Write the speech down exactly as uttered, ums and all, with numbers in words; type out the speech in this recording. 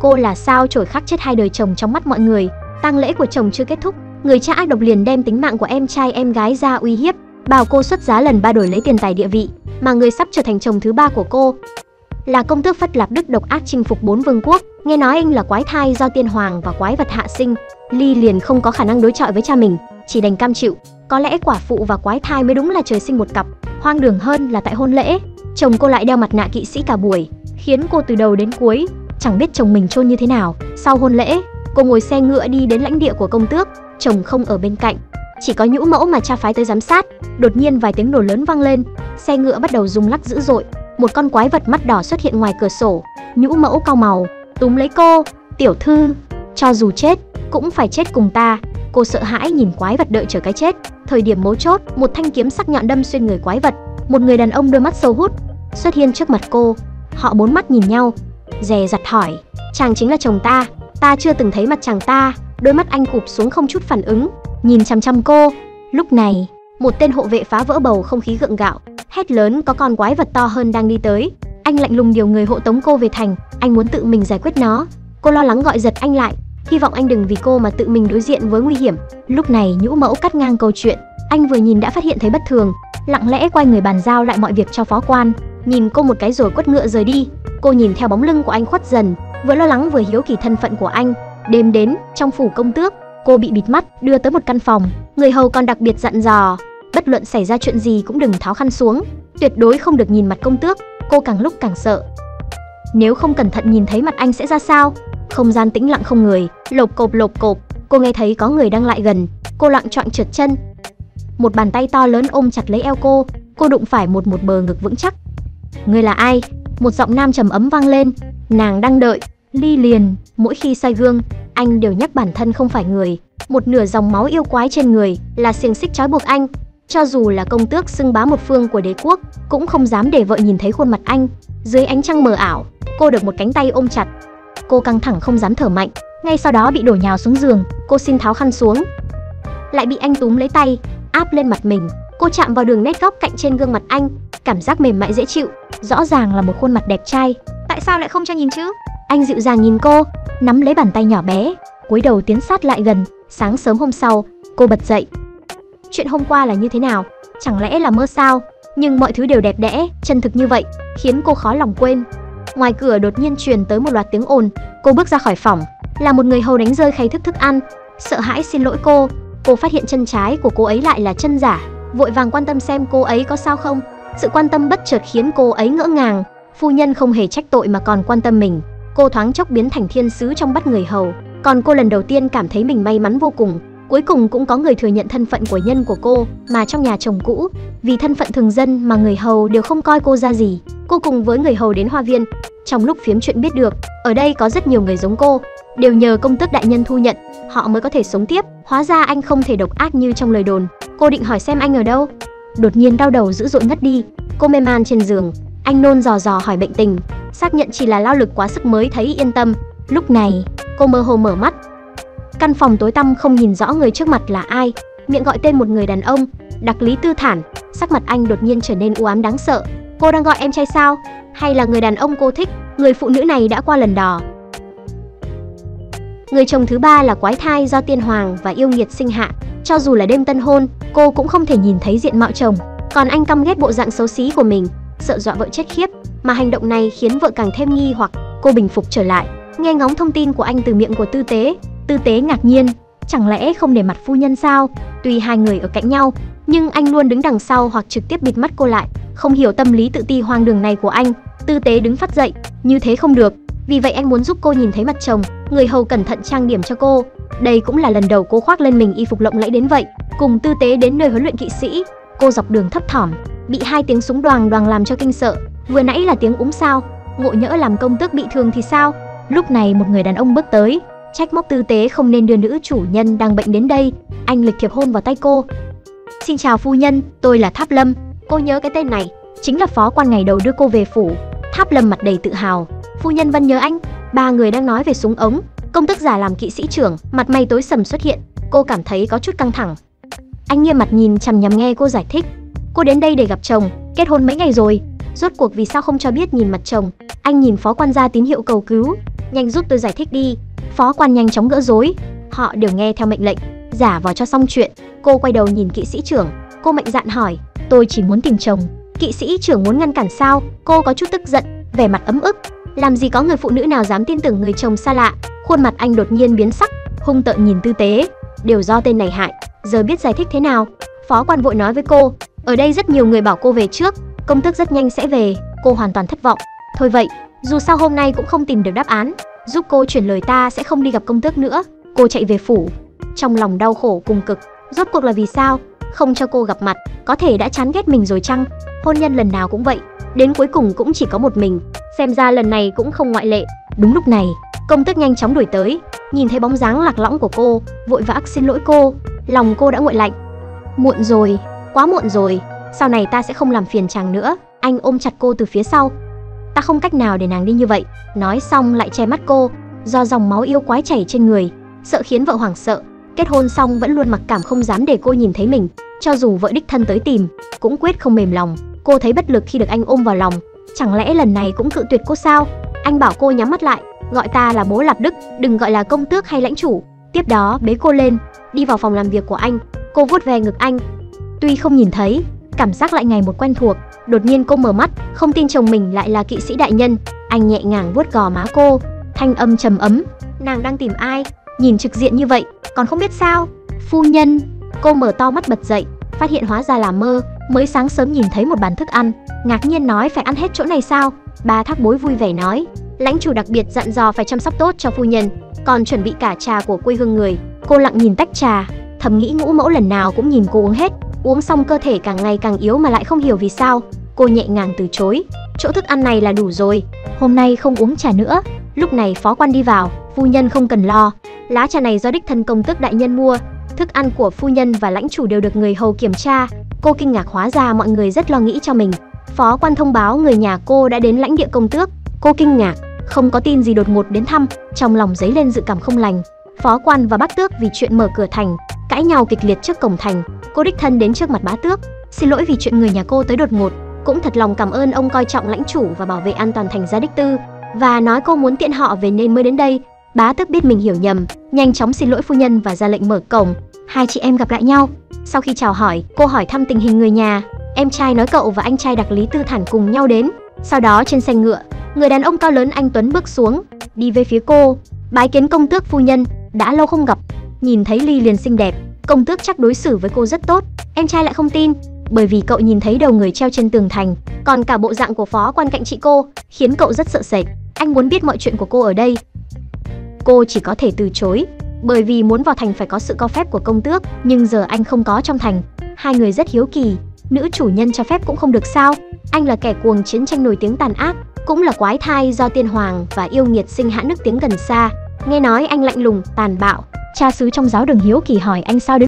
Cô là sao chổi khắc chết hai đời chồng trong mắt mọi người. Tang lễ của chồng chưa kết thúc, người cha ác độc liền đem tính mạng của em trai em gái ra uy hiếp, bảo cô xuất giá lần ba đổi lấy tiền tài địa vị, mà người sắp trở thành chồng thứ ba của cô là công tước Phất Lạp Đức độc ác chinh phục bốn vương quốc. Nghe nói anh là quái thai do tiên hoàng và quái vật hạ sinh, Ly liền không có khả năng đối chọi với cha mình, chỉ đành cam chịu. Có lẽ quả phụ và quái thai mới đúng là trời sinh một cặp. Hoang đường hơn là tại hôn lễ, chồng cô lại đeo mặt nạ kỵ sĩ cả buổi, khiến cô từ đầu đến cuối chẳng biết chồng mình chôn như thế nào. Sau hôn lễ, cô ngồi xe ngựa đi đến lãnh địa của công tước, chồng không ở bên cạnh, chỉ có nhũ mẫu mà cha phái tới giám sát. Đột nhiên vài tiếng nổ lớn vang lên, xe ngựa bắt đầu rung lắc dữ dội, một con quái vật mắt đỏ xuất hiện ngoài cửa sổ. Nhũ mẫu cau mày, túm lấy cô, "Tiểu thư, cho dù chết cũng phải chết cùng ta." Cô sợ hãi nhìn quái vật đợi chờ cái chết. Thời điểm mấu chốt, một thanh kiếm sắc nhọn đâm xuyên người quái vật. Một người đàn ông đôi mắt sâu hút xuất hiện trước mặt cô. Họ bốn mắt nhìn nhau, dè dặt hỏi: "Chàng chính là chồng ta, ta chưa từng thấy mặt chàng ta." Đôi mắt anh cụp xuống không chút phản ứng, nhìn chằm chằm cô. Lúc này, một tên hộ vệ phá vỡ bầu không khí gượng gạo, hét lớn: "Có con quái vật to hơn đang đi tới." Anh lạnh lùng điều người hộ tống cô về thành, anh muốn tự mình giải quyết nó. Cô lo lắng gọi giật anh lại, hy vọng anh đừng vì cô mà tự mình đối diện với nguy hiểm. Lúc này nhũ mẫu cắt ngang câu chuyện, anh vừa nhìn đã phát hiện thấy bất thường, lặng lẽ quay người bàn giao lại mọi việc cho phó quan, nhìn cô một cái rồi quất ngựa rời đi. Cô nhìn theo bóng lưng của anh khuất dần, vừa lo lắng vừa hiếu kỳ thân phận của anh. Đêm đến, trong phủ công tước, cô bị bịt mắt đưa tới một căn phòng. Người hầu còn đặc biệt dặn dò, bất luận xảy ra chuyện gì cũng đừng tháo khăn xuống, tuyệt đối không được nhìn mặt công tước. Cô càng lúc càng sợ, nếu không cẩn thận nhìn thấy mặt anh sẽ ra sao. Không gian tĩnh lặng không người, lộp cộp lộp cộp. Cô nghe thấy có người đang lại gần, cô loạng choạng trượt chân, một bàn tay to lớn ôm chặt lấy eo cô. Cô đụng phải một một bờ ngực vững chắc. "Ngươi là ai?" Một giọng nam trầm ấm vang lên. Nàng đang đợi. Ly liền, mỗi khi soi gương, anh đều nhắc bản thân không phải người. Một nửa dòng máu yêu quái trên người là xiềng xích trói buộc anh. Cho dù là công tước xưng bá một phương của đế quốc, cũng không dám để vợ nhìn thấy khuôn mặt anh. Dưới ánh trăng mờ ảo, cô được một cánh tay ôm chặt. Cô căng thẳng không dám thở mạnh, ngay sau đó bị đổ nhào xuống giường. Cô xin tháo khăn xuống, lại bị anh túm lấy tay, áp lên mặt mình. Cô chạm vào đường nét góc cạnh trên gương mặt anh, cảm giác mềm mại dễ chịu, rõ ràng là một khuôn mặt đẹp trai. Tại sao lại không cho nhìn chứ? Anh dịu dàng nhìn cô, nắm lấy bàn tay nhỏ bé, cúi đầu tiến sát lại gần. Sáng sớm hôm sau, cô bật dậy. Chuyện hôm qua là như thế nào? Chẳng lẽ là mơ sao? Nhưng mọi thứ đều đẹp đẽ, chân thực như vậy, khiến cô khó lòng quên. Ngoài cửa đột nhiên truyền tới một loạt tiếng ồn. Cô bước ra khỏi phòng, là một người hầu đánh rơi khay thức thức ăn, sợ hãi xin lỗi cô. Cô phát hiện chân trái của cô ấy lại là chân giả, vội vàng quan tâm xem cô ấy có sao không. Sự quan tâm bất chợt khiến cô ấy ngỡ ngàng. Phu nhân không hề trách tội mà còn quan tâm mình. Cô thoáng chốc biến thành thiên sứ trong mắt người hầu. Còn cô lần đầu tiên cảm thấy mình may mắn vô cùng. Cuối cùng cũng có người thừa nhận thân phận của nhân của cô. Mà trong nhà chồng cũ, vì thân phận thường dân mà người hầu đều không coi cô ra gì. Cô cùng với người hầu đến hoa viên. Trong lúc phiếm chuyện biết được, ở đây có rất nhiều người giống cô, đều nhờ công tước đại nhân thu nhận, họ mới có thể sống tiếp. Hóa ra anh không thể độc ác như trong lời đồn. Cô định hỏi xem anh ở đâu, đột nhiên đau đầu dữ dội ngất đi. Cô mê man trên giường. Anh nôn rò rò hỏi bệnh tình, xác nhận chỉ là lao lực quá sức mới thấy yên tâm. Lúc này, cô mơ hồ mở mắt. Căn phòng tối tăm không nhìn rõ người trước mặt là ai, miệng gọi tên một người đàn ông, Đắc Lý Tư Thản. Sắc mặt anh đột nhiên trở nên u ám đáng sợ. Cô đang gọi em trai sao? Hay là người đàn ông cô thích? Người phụ nữ này đã qua lần đò. Người chồng thứ ba là quái thai do tiên hoàng và yêu nghiệt sinh hạ. Cho dù là đêm tân hôn, cô cũng không thể nhìn thấy diện mạo chồng. Còn anh căm ghét bộ dạng xấu xí của mình, sợ dọa vợ chết khiếp. Mà hành động này khiến vợ càng thêm nghi hoặc. Cô bình phục trở lại, nghe ngóng thông tin của anh từ miệng của Tư Tế. Tư Tế ngạc nhiên, chẳng lẽ không để mặt phu nhân sao? Tuy hai người ở cạnh nhau, nhưng anh luôn đứng đằng sau hoặc trực tiếp bịt mắt cô lại. Không hiểu tâm lý tự ti hoang đường này của anh, Tư Tế đứng phát dậy. Như thế không được, vì vậy anh muốn giúp cô nhìn thấy mặt chồng. Người hầu cẩn thận trang điểm cho cô. Đây cũng là lần đầu cô khoác lên mình y phục lộng lẫy đến vậy. Cùng Tư Tế đến nơi huấn luyện kỵ sĩ, cô dọc đường thấp thỏm, bị hai tiếng súng đoàng đoàng làm cho kinh sợ. Vừa nãy là tiếng úng sao? Ngộ nhỡ làm công tước bị thương thì sao? Lúc này một người đàn ông bước tới, trách móc Tư Tế không nên đưa nữ chủ nhân đang bệnh đến đây. Anh lịch thiệp hôn vào tay cô. "Xin chào phu nhân, tôi là Tháp Lâm." Cô nhớ cái tên này, chính là phó quan ngày đầu đưa cô về phủ. Tháp Lâm mặt đầy tự hào. "Phu nhân vẫn nhớ anh." Ba người đang nói về súng ống, công tước giả làm kỵ sĩ trưởng, mặt mày tối sầm xuất hiện. Cô cảm thấy có chút căng thẳng. Anh nghiêm mặt nhìn chằm nhằm nghe cô giải thích. "Cô đến đây để gặp chồng, kết hôn mấy ngày rồi, rốt cuộc vì sao không cho biết nhìn mặt chồng?" Anh nhìn phó quan ra tín hiệu cầu cứu. Nhanh giúp tôi giải thích đi. Phó quan nhanh chóng gỡ rối. Họ đều nghe theo mệnh lệnh. Giả vào cho xong chuyện. Cô quay đầu nhìn kỵ sĩ trưởng. Cô mạnh dạn hỏi. Tôi chỉ muốn tìm chồng. Kỵ sĩ trưởng muốn ngăn cản sao? Cô có chút tức giận, vẻ mặt ấm ức. Làm gì có người phụ nữ nào dám tin tưởng người chồng xa lạ. Khuôn mặt anh đột nhiên biến sắc, hung tợn nhìn Tư Tế. Đều do tên này hại. Giờ biết giải thích thế nào? Phó quan vội nói với cô. Ở đây rất nhiều người bảo cô về trước. Công tước rất nhanh sẽ về. Cô hoàn toàn thất vọng. Thôi vậy, dù sao hôm nay cũng không tìm được đáp án. Giúp cô chuyển lời ta sẽ không đi gặp công tước nữa. Cô chạy về phủ. Trong lòng đau khổ cùng cực. Rốt cuộc là vì sao? Không cho cô gặp mặt. Có thể đã chán ghét mình rồi chăng? Hôn nhân lần nào cũng vậy. Đến cuối cùng cũng chỉ có một mình. Xem ra lần này cũng không ngoại lệ. Đúng lúc này, công tước nhanh chóng đuổi tới. Nhìn thấy bóng dáng lạc lõng của cô, vội vã xin lỗi cô. Lòng cô đã nguội lạnh. Muộn rồi, quá muộn rồi. Sau này ta sẽ không làm phiền chàng nữa. Anh ôm chặt cô từ phía sau. Ta không cách nào để nàng đi như vậy. Nói xong lại che mắt cô. Do dòng máu yêu quái chảy trên người, sợ khiến vợ hoảng sợ. Kết hôn xong vẫn luôn mặc cảm, không dám để cô nhìn thấy mình. Cho dù vợ đích thân tới tìm, cũng quyết không mềm lòng. Cô thấy bất lực khi được anh ôm vào lòng. Chẳng lẽ lần này cũng cự tuyệt cô sao? Anh bảo cô nhắm mắt lại. Gọi ta là bố Lạp Đức, đừng gọi là công tước hay lãnh chủ. Tiếp đó bế cô lên, đi vào phòng làm việc của anh. Cô vuốt ve ngực anh. Tuy không nhìn thấy, cảm giác lại ngày một quen thuộc. Đột nhiên cô mở mắt, không tin chồng mình lại là kỵ sĩ đại nhân. Anh nhẹ nhàng vuốt gò má cô, thanh âm trầm ấm. Nàng đang tìm ai? Nhìn trực diện như vậy, còn không biết sao? Phu nhân. Cô mở to mắt bật dậy, phát hiện hóa ra là mơ. Mới sáng sớm nhìn thấy một bàn thức ăn, ngạc nhiên nói phải ăn hết chỗ này sao? Bà Thác Bối vui vẻ nói, lãnh chủ đặc biệt dặn dò phải chăm sóc tốt cho phu nhân, còn chuẩn bị cả trà của quê hương người. Cô lặng nhìn tách trà, thầm nghĩ ngũ mẫu lần nào cũng nhìn cô uống hết, uống xong cơ thể càng ngày càng yếu mà lại không hiểu vì sao. Cô nhẹ nhàng từ chối, chỗ thức ăn này là đủ rồi, hôm nay không uống trà nữa. Lúc này phó quan đi vào, phu nhân không cần lo, lá trà này do đích thân công tước đại nhân mua. Thức ăn của phu nhân và lãnh chủ đều được người hầu kiểm tra. Cô kinh ngạc, hóa ra mọi người rất lo nghĩ cho mình. Phó quan thông báo người nhà cô đã đến lãnh địa công tước. Cô kinh ngạc, không có tin gì đột ngột đến thăm, trong lòng dấy lên dự cảm không lành. Phó quan và bác tước vì chuyện mở cửa thành cãi nhau kịch liệt trước cổng thành. Cô đích thân đến trước mặt bá tước, xin lỗi vì chuyện người nhà cô tới đột ngột, cũng thật lòng cảm ơn ông coi trọng lãnh chủ và bảo vệ an toàn thành gia đích tư, và nói cô muốn tiện họ về nên mới đến đây. Bá tước biết mình hiểu nhầm, nhanh chóng xin lỗi phu nhân và ra lệnh mở cổng. Hai chị em gặp lại nhau. Sau khi chào hỏi, cô hỏi thăm tình hình người nhà. Em trai nói cậu và anh trai Đắc Lý Tư Thản cùng nhau đến. Sau đó trên xe ngựa, người đàn ông cao lớn anh Tuấn bước xuống, đi về phía cô. Bái kiến công tước phu nhân, đã lâu không gặp. Nhìn thấy Ly liền xinh đẹp, công tước chắc đối xử với cô rất tốt. Em trai lại không tin, bởi vì cậu nhìn thấy đầu người treo trên tường thành, còn cả bộ dạng của phó quan cạnh chị cô, khiến cậu rất sợ sệt. Anh muốn biết mọi chuyện của cô ở đây. Cô chỉ có thể từ chối, bởi vì muốn vào thành phải có sự cho phép của công tước, nhưng giờ anh không có trong thành. Hai người rất hiếu kỳ, nữ chủ nhân cho phép cũng không được sao? Anh là kẻ cuồng chiến tranh nổi tiếng tàn ác, cũng là quái thai do tiên hoàng và yêu nghiệt sinh hạ nước tiếng gần xa. Nghe nói anh lạnh lùng, tàn bạo, cha xứ trong giáo đường hiếu kỳ hỏi anh sao đến